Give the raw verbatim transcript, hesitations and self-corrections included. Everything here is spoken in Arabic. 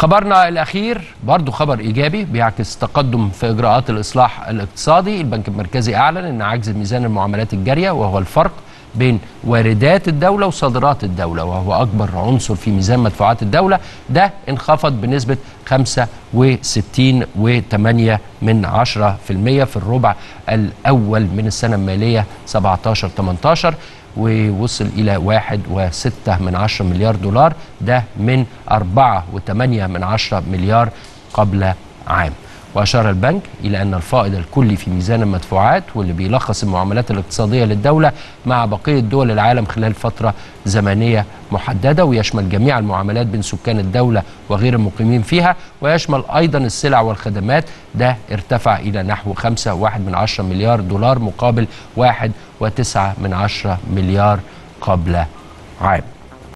خبرنا الأخير برضو خبر إيجابي بيعكس تقدم في إجراءات الإصلاح الاقتصادي. البنك المركزي أعلن أن عجز ميزان المعاملات الجارية وهو الفرق بين واردات الدولة وصادرات الدولة وهو أكبر عنصر في ميزان مدفوعات الدولة ده انخفض بنسبة خمسة وستين فاصلة ثمانية بالمئة في الربع الأول من السنة المالية سبعتاشر تمنتاشر ووصل إلى واحد فاصلة ستة مليار دولار ده من أربعة فاصلة ثمانية مليار قبل عام. وأشار البنك إلى أن الفائض الكلي في ميزان المدفوعات واللي بيلخص المعاملات الاقتصادية للدولة مع بقية دول العالم خلال فترة زمنية محددة ويشمل جميع المعاملات بين سكان الدولة وغير المقيمين فيها ويشمل أيضا السلع والخدمات ده ارتفع إلى نحو خمسة فاصلة واحد مليار دولار مقابل واحد فاصلة تسعة مليار قبل عام.